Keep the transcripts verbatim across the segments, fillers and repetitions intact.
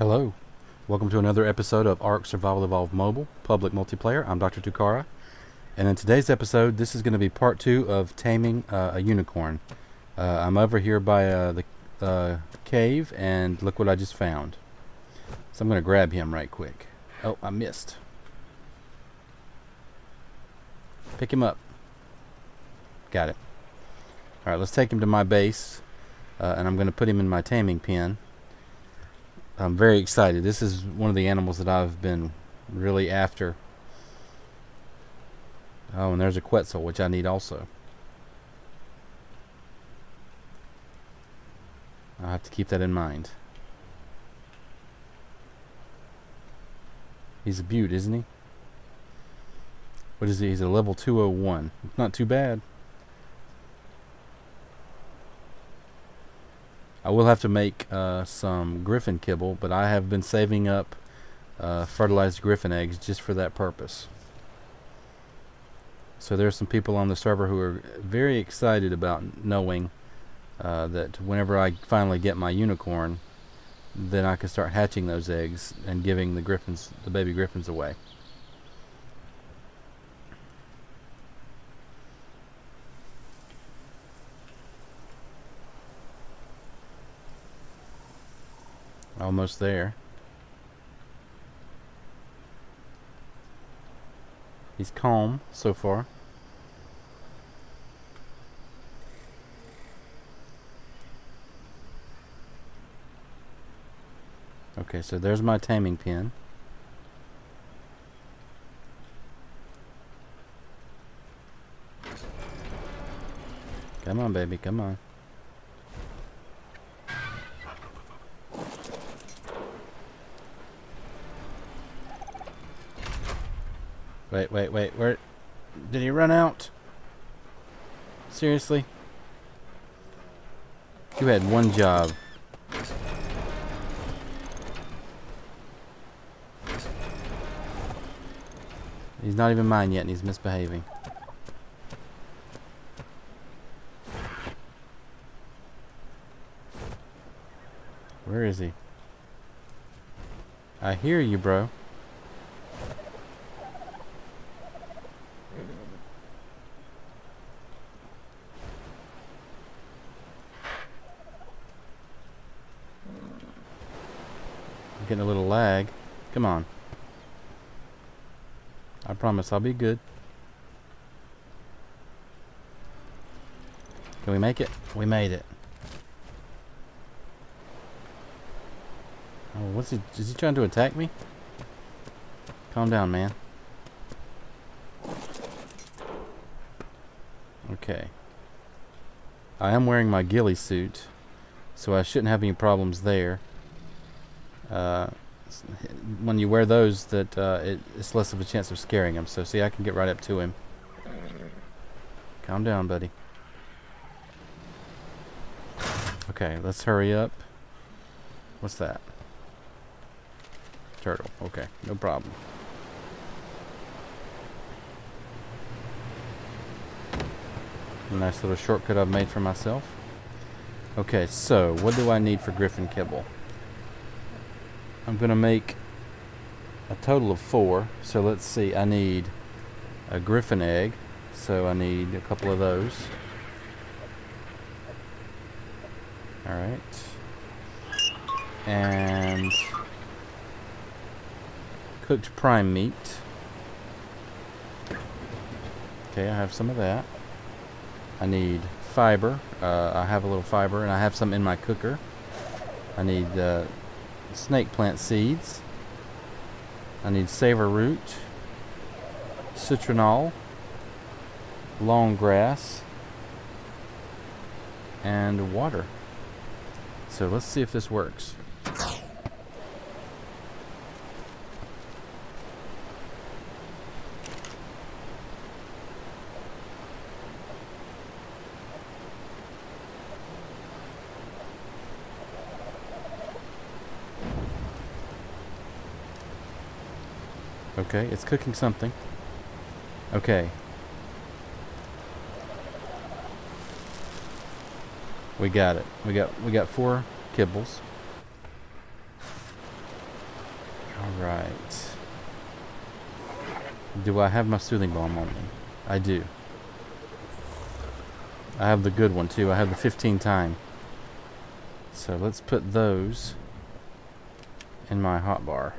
Hello, welcome to another episode of ARK Survival Evolved Mobile Public Multiplayer. I'm Doctor Tukara, and in today's episode, this is going to be part two of taming uh, a unicorn. Uh, I'm over here by uh, the uh, cave, and look what I just found. So I'm going to grab him right quick. Oh, I missed. Pick him up. Got it. All right, let's take him to my base, uh, and I'm going to put him in my taming pen. I'm very excited. This is one of the animals that I've been really after. Oh, and there's a Quetzal, which I need also. I'll have to keep that in mind. He's a beaut, isn't he? What is he? He's a level two oh one. It's not too bad. I will have to make uh, some griffin kibble, but I have been saving up uh, fertilized griffin eggs just for that purpose. So there's some people on the server who are very excited about knowing uh, that whenever I finally get my unicorn, then I can start hatching those eggs and giving the griffins, the baby griffins, away. Almost there. He's calm so far. Okay, so there's my taming pen. Come on, baby, come on. Wait, wait, wait, where did he run out? Seriously? You had one job. He's not even mine yet and he's misbehaving. Where is he? I hear you, bro. Getting a little lag. Come on. I promise I'll be good. Can we make it? We made it. Oh, what's he? Is he trying to attack me? Calm down, man. Okay. I am wearing my ghillie suit, so I shouldn't have any problems there. Uh, when you wear those, that uh, it, it's less of a chance of scaring him. So see, I can get right up to him. Calm down, buddy. Okay, let's hurry up. What's that? Turtle. Okay, no problem. A nice little shortcut I've made for myself. Okay, so what do I need for griffin kibble? I'm gonna make a total of four, so let's see. I need a griffin egg, so I need a couple of those. All right, and cooked prime meat. Okay, I have some of that. I need fiber. Uh, I have a little fiber, and I have some in my cooker. I need uh, snake plant seeds. I need savor root, citronal, long grass, and water. So let's see if this works. Okay, it's cooking something. Okay. We got it. We got we got four kibbles. Right. Do I have my soothing balm on me? I do. I have the good one too. I have the fifteen time. So let's put those in my hotbar.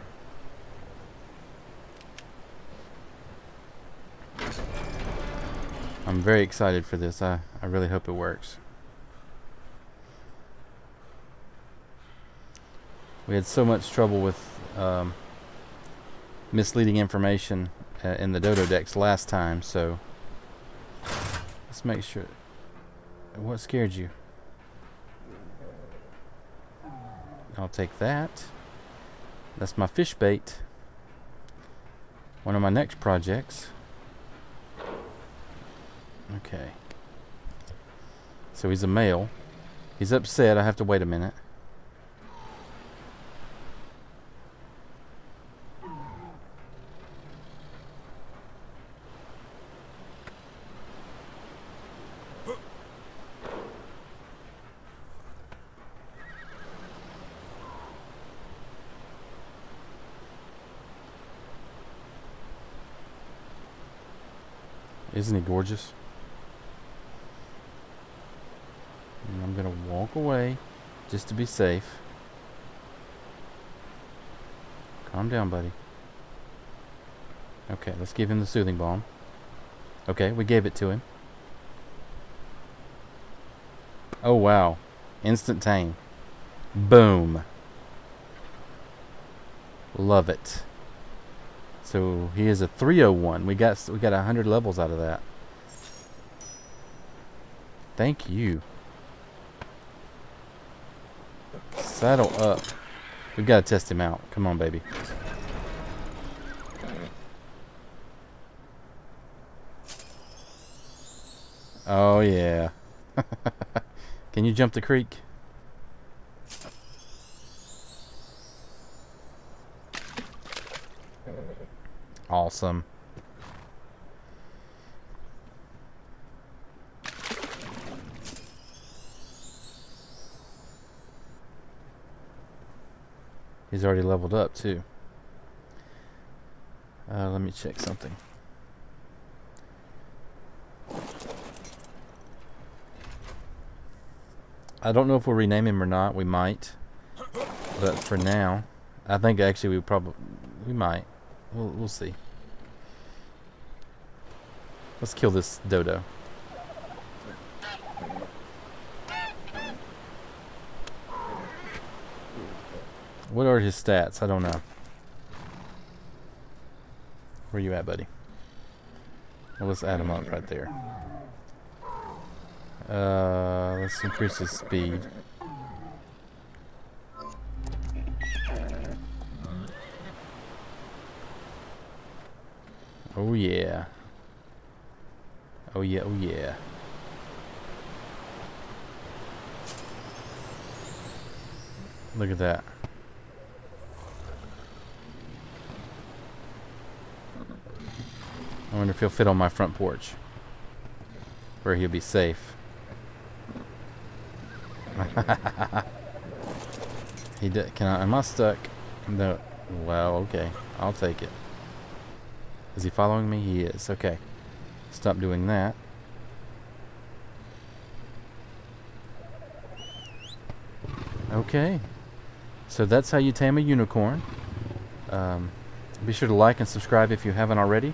I'm very excited for this. I, I really hope it works. We had so much trouble with um, misleading information uh, in the Dodo Decks last time, so let's make sure. What scared you? I'll take that. That's my fish bait. One of my next projects. Okay. So he's a male. He's upset. I have to wait a minute. Isn't he gorgeous? And I'm gonna walk away just to be safe. Calm down, buddy. Okay, let's give him the soothing balm. Okay, we gave it to him. Oh wow. Instant tame. Boom. Love it. So he is a three oh one. We got we got a hundred levels out of that. Thank you. Saddle up. We've got to test him out. Come on, baby. Oh yeah. Can you jump the creek? Awesome. He's already leveled up too. Uh, let me check something. I don't know if we'll rename him or not. We might, but for now, I think actually we probably we might. We'll, we'll see. Let's kill this dodo. What are his stats? I don't know. Where you at, buddy? Well, let's add him up right there. Uh, let's increase his speed. Oh yeah. Oh yeah, oh yeah. Look at that. I wonder if he'll fit on my front porch, where he'll be safe. He did. Can I? Am I stuck? No. Well, okay. I'll take it. Is he following me? He is. Okay. Stop doing that. Okay. So that's how you tame a unicorn. Um, be sure to like and subscribe if you haven't already.